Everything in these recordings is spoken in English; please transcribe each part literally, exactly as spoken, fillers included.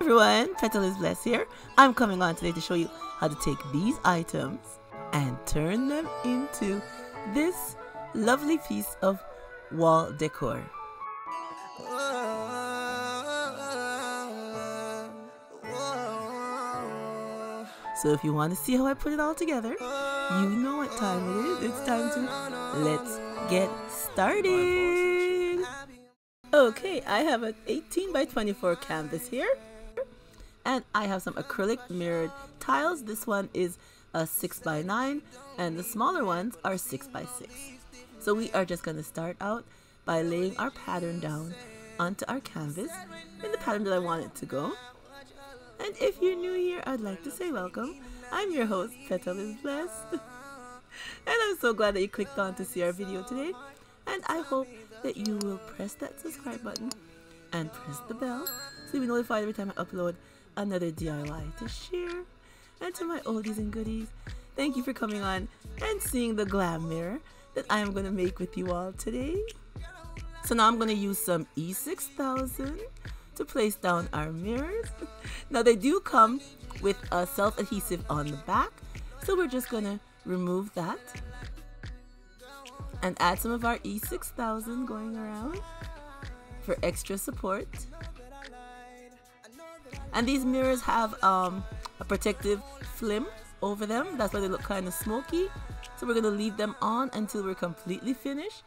Everyone, Petalisbless here. I'm coming on today to show you how to take these items and turn them into this lovely piece of wall decor. So if you want to see how I put it all together, you know what time it is. It's time to let's get started. Okay, I have an eighteen by twenty-four canvas here. And I have some acrylic mirrored tiles. This one is a six by nine and the smaller ones are six by six. So we are just going to start out by laying our pattern down onto our canvas in the pattern that I want it to go. And if you're new here, I'd like to say welcome. I'm your host, Petalisbless. And I'm so glad that you clicked on to see our video today. And I hope that you will press that subscribe button and press the bell so you'll be notified every time I upload another D I Y to share. And to my oldies and goodies, thank you for coming on and seeing the glam mirror that I am going to make with you all today. So now I'm going to use some E six thousand to place down our mirrors. Now they do come with a self-adhesive on the back, so we're just going to remove that and add some of our E six thousand going around for extra support. And these mirrors have um, a protective film over them. That's why they look kind of smoky. So we're going to leave them on until we're completely finished.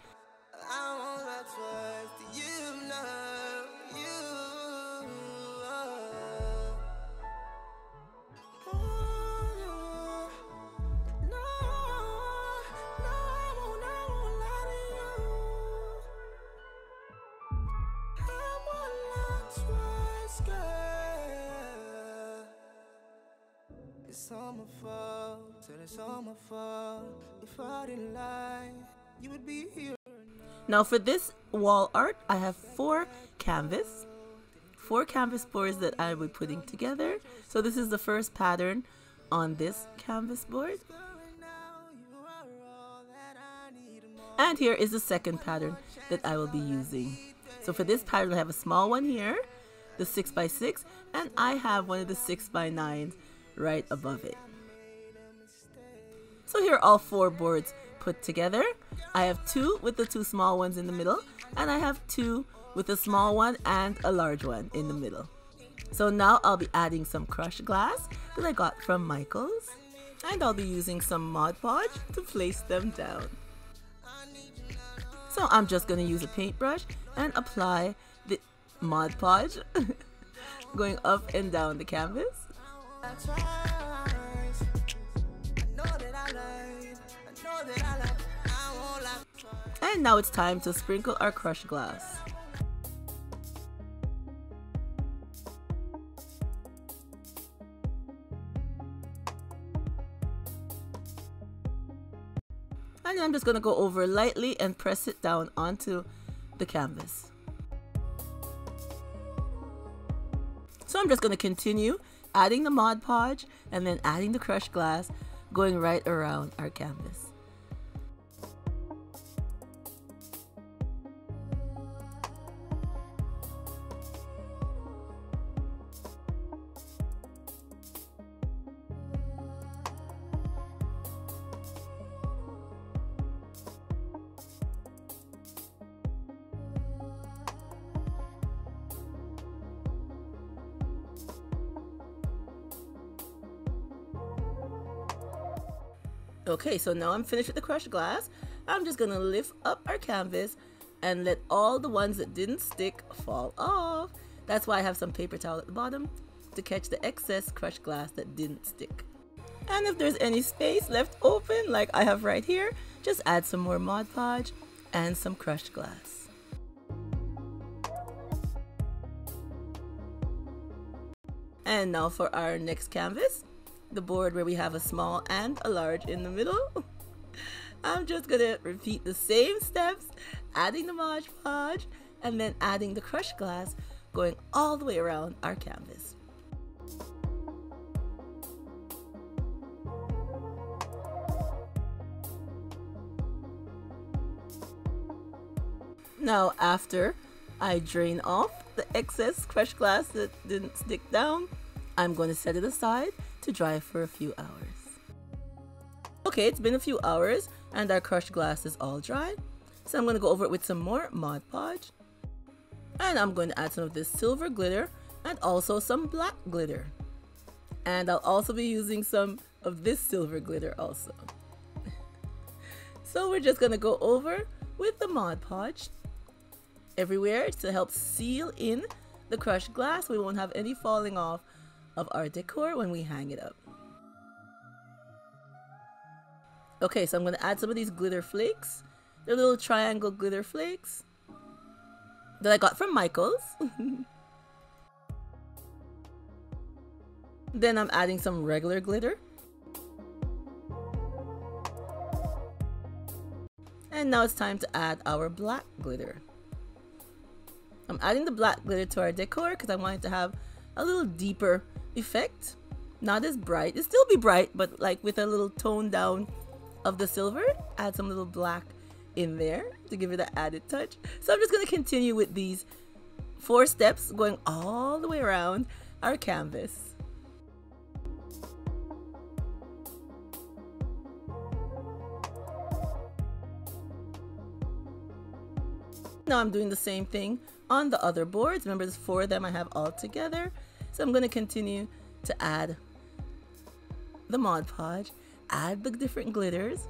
It's all my fault, and it's all my fault. If I didn't lie, you would be here. Now for this wall art, I have four canvas, four canvas boards that I will be putting together. So this is the first pattern on this canvas board. And here is the second pattern that I will be using. So for this pattern, I have a small one here, the six by six, and I have one of the six by nines. Right above it. So here are all four boards put together. I have two with the two small ones in the middle, and I have two with a small one and a large one in the middle. So now I'll be adding some crushed glass that I got from Michaels, and I'll be using some Mod Podge to place them down. So I'm just going to use a paintbrush and apply the Mod Podge going up and down the canvas. I tried. I know that I lied. I know that I love. I won't lie. And now it's time to sprinkle our crushed glass. And then I'm just going to go over lightly and press it down onto the canvas. So I'm just going to continue adding the Mod Podge and then adding the crushed glass, going right around our canvas. Okay, so now I'm finished with the crushed glass. I'm just gonna lift up our canvas and let all the ones that didn't stick fall off. That's why I have some paper towel at the bottom to catch the excess crushed glass that didn't stick. And if there's any space left open, like I have right here, just add some more Mod Podge and some crushed glass. And now for our next canvas, the board where we have a small and a large in the middle. I'm just gonna repeat the same steps, adding the Mod Podge and then adding the crushed glass, going all the way around our canvas. Now after I drain off the excess crushed glass that didn't stick down, I'm going to set it aside to dry for a few hours. Okay, it's been a few hours and our crushed glass is all dry. So I'm going to go over it with some more Mod Podge. And I'm going to add some of this silver glitter and also some black glitter. And I'll also be using some of this silver glitter also. So we're just going to go over with the Mod Podge everywhere to help seal in the crushed glass. We won't have any falling off of our decor when we hang it up. Okay, so I'm going to add some of these glitter flakes. They're little triangle glitter flakes that I got from Michaels. Then I'm adding some regular glitter. And now it's time to add our black glitter. I'm adding the black glitter to our decor because I want it to have a little deeper effect. Not as bright. It'll still be bright, but like with a little tone down of the silver. Add some little black in there to give it an added touch. So I'm just going to continue with these four steps going all the way around our canvas. Now I'm doing the same thing on the other boards. Remember, there's four of them I have all together. So I'm going to continue to add the Mod Podge, add the different glitters,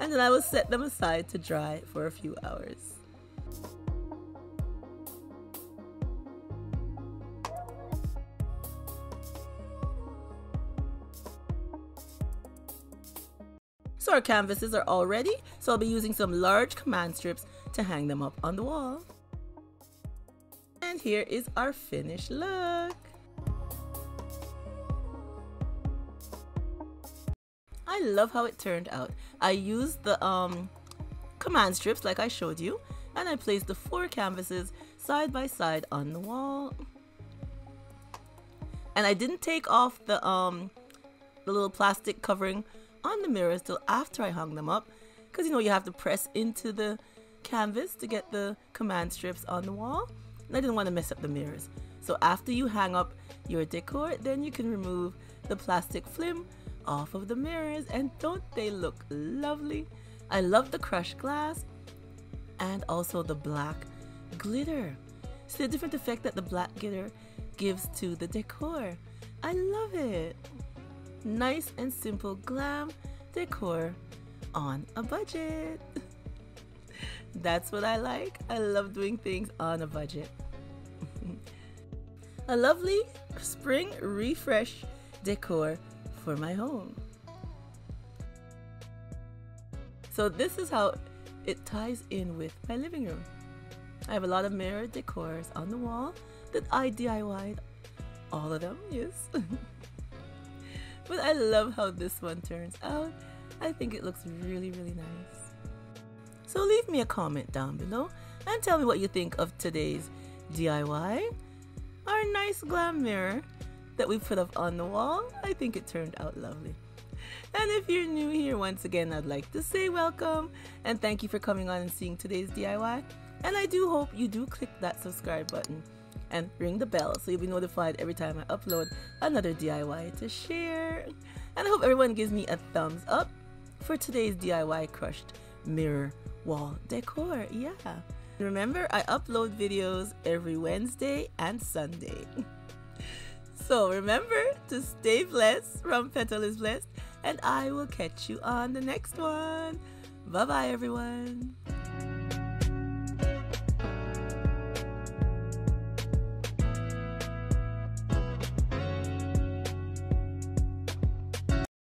and then I will set them aside to dry for a few hours. So our canvases are all ready, so I'll be using some large command strips to hang them up on the wall. And here is our finished look. I love how it turned out. I used the um, command strips like I showed you, and I placed the four canvases side by side on the wall. And I didn't take off the, um, the little plastic covering on the mirrors till after I hung them up, because you know you have to press into the canvas to get the command strips on the wall, and I didn't want to mess up the mirrors. So after you hang up your decor, then you can remove the plastic film off of the mirrors, and don't they look lovely? I love the crushed glass and also the black glitter. See the different effect that the black glitter gives to the decor. I love it. Nice and simple glam decor on a budget. That's what I like. I love doing things on a budget. A lovely spring refresh decor for my home. So this is how it ties in with my living room. I have a lot of mirror decors on the wall that I D I Y'd. All of them, yes. But I love how this one turns out. I think it looks really, really nice. So leave me a comment down below and tell me what you think of today's D I Y. Our nice glam mirror that we put up on the wall. I think it turned out lovely. And if you're new here, once again, I'd like to say welcome and thank you for coming on and seeing today's D I Y. And I do hope you do click that subscribe button and ring the bell so you'll be notified every time I upload another D I Y to share. And I hope everyone gives me a thumbs up for today's D I Y crushed mirror wall decor. Yeah. Remember, I upload videos every Wednesday and Sunday. So remember to stay blessed from Petalisbless, and I will catch you on the next one. Bye-bye, everyone.